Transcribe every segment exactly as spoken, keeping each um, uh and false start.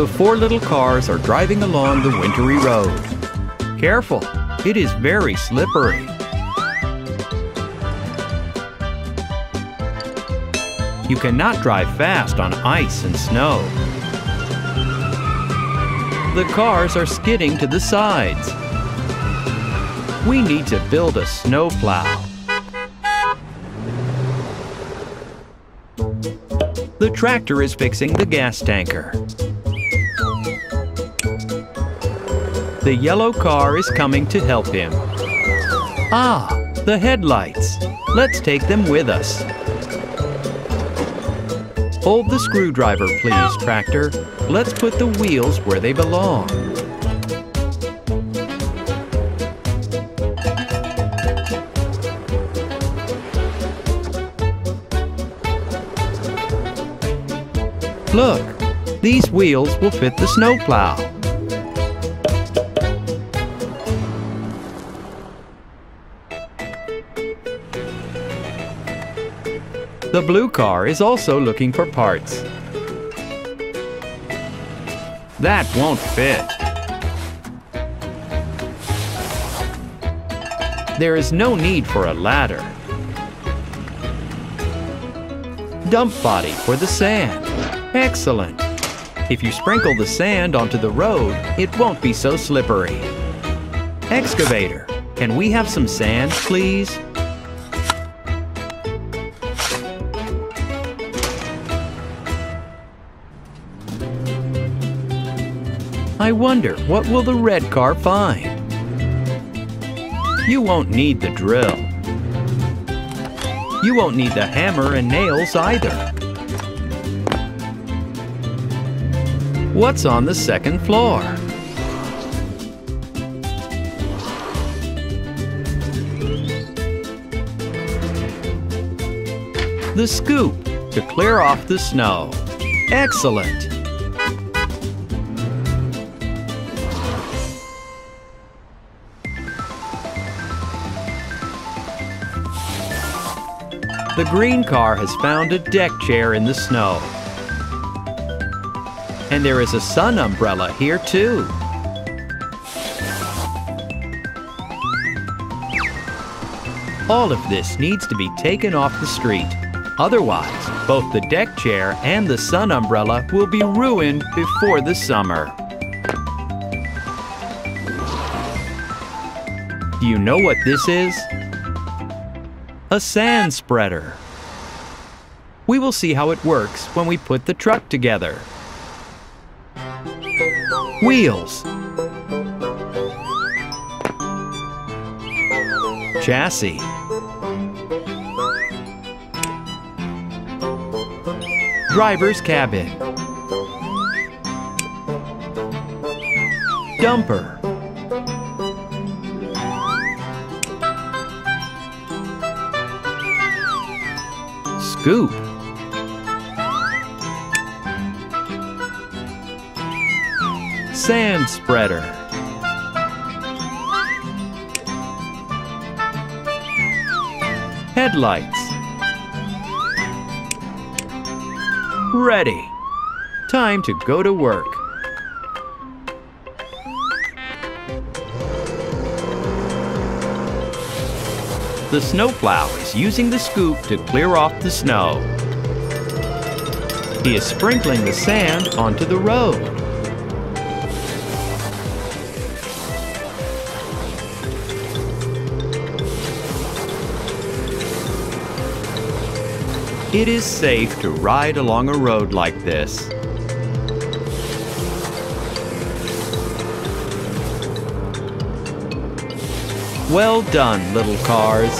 the four little cars are driving along the wintry road. Careful, it is very slippery. You cannot drive fast on ice and snow. The cars are skidding to the sides. We need to build a snowplow. The tractor is fixing the gas tanker. The yellow car is coming to help him. Ah, the headlights. Let's take them with us. Hold the screwdriver, please, tractor. Let's put the wheels where they belong. Look, these wheels will fit the snowplow. The blue car is also looking for parts. That won't fit. There is no need for a ladder. Dump body for the sand. Excellent. If you sprinkle the sand onto the road, it won't be so slippery. Excavator, can we have some sand, please? I wonder, what will the red car find? You won't need the drill. You won't need the hammer and nails either. What's on the second floor? The scoop to clear off the snow. Excellent. The green car has found a deck chair in the snow. And there is a sun umbrella here too. All of this needs to be taken off the street. Otherwise, both the deck chair and the sun umbrella will be ruined before the summer. Do you know what this is? A sand spreader. We will see how it works when we put the truck together. Wheels. Chassis. Driver's cabin. Dumper. Scoop. Sand spreader. Headlights. Ready. Time to go to work. The snowplow is using the scoop to clear off the snow. He is sprinkling the sand onto the road. It is safe to ride along a road like this. Well done, little cars.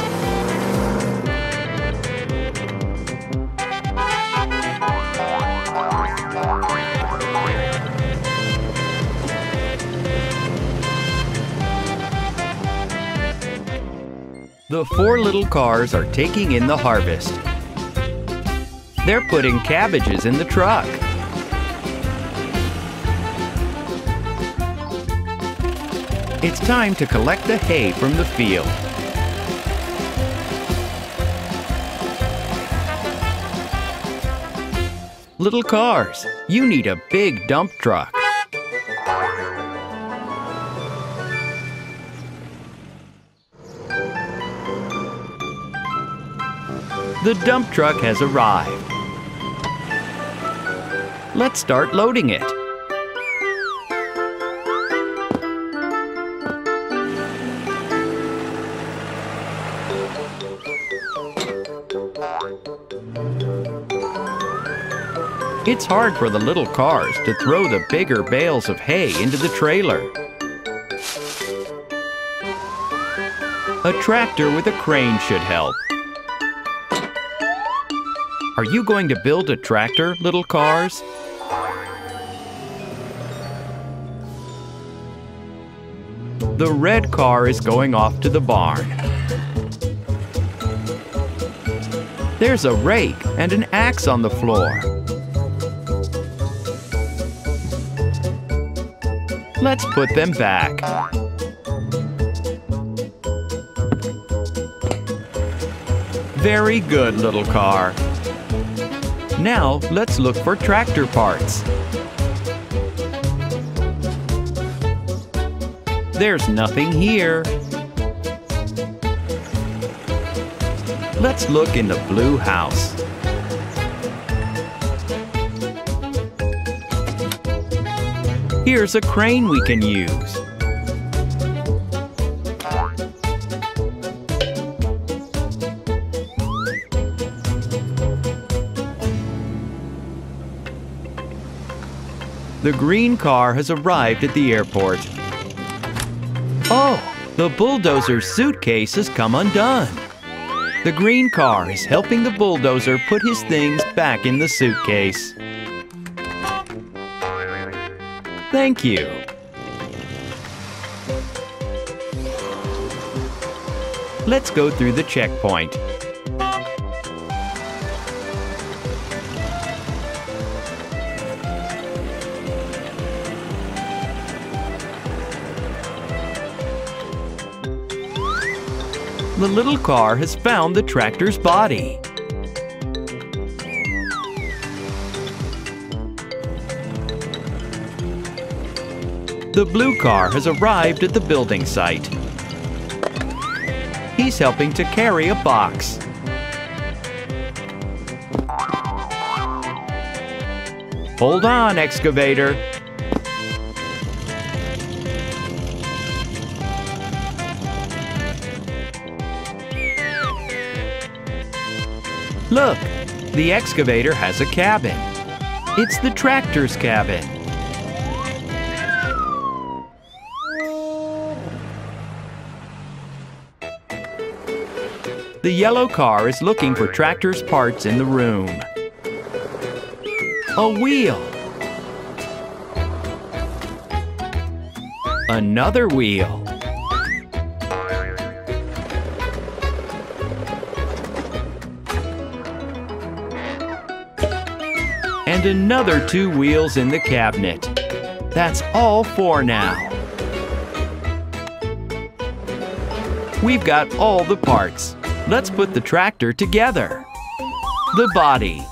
The four little cars are taking in the harvest. They're putting cabbages in the truck. It's time to collect the hay from the field. little cars. You need a big dump truck. The dump truck has arrived. Let's start loading it. It's hard for the little cars to throw the bigger bales of hay into the trailer. A tractor with a crane should help. Are you going to build a tractor, little cars? The red car is going off to the barn. There's a rake and an axe on the floor. Let's put them back. Very good, little car. Now, let's look for tractor parts. There's nothing here. Let's look in the blue house. Here's a crane we can use. The green car has arrived at the airport. Oh, the bulldozer's suitcase has come undone. The green car is helping the bulldozer put his things back in the suitcase. Thank you. Let's go through the checkpoint. The little car has found the tractor's body. The blue car has arrived at the building site. He's helping to carry a box. Hold on, excavator. Look, the excavator has a cabin. It's the tractor's cabin. The yellow car is looking for tractor's parts in the room. A wheel. Another wheel. And another two wheels in the cabinet. That's all four now. We've got all the parts. Let's put the tractor together. The body.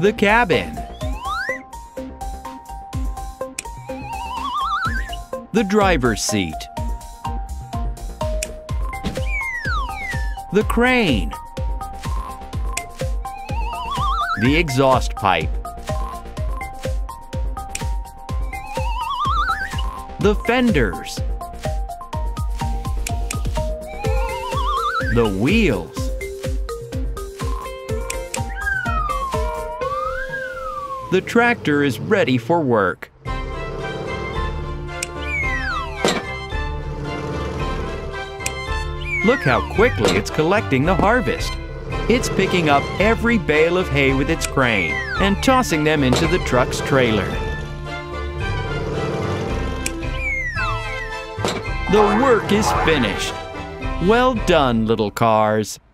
The cabin. The driver's seat. The crane. The exhaust pipe. The fenders. The wheels. The tractor is ready for work. Look how quickly it's collecting the harvest. It's picking up every bale of hay with its crane and tossing them into the truck's trailer. The work is finished. Well done, little cars.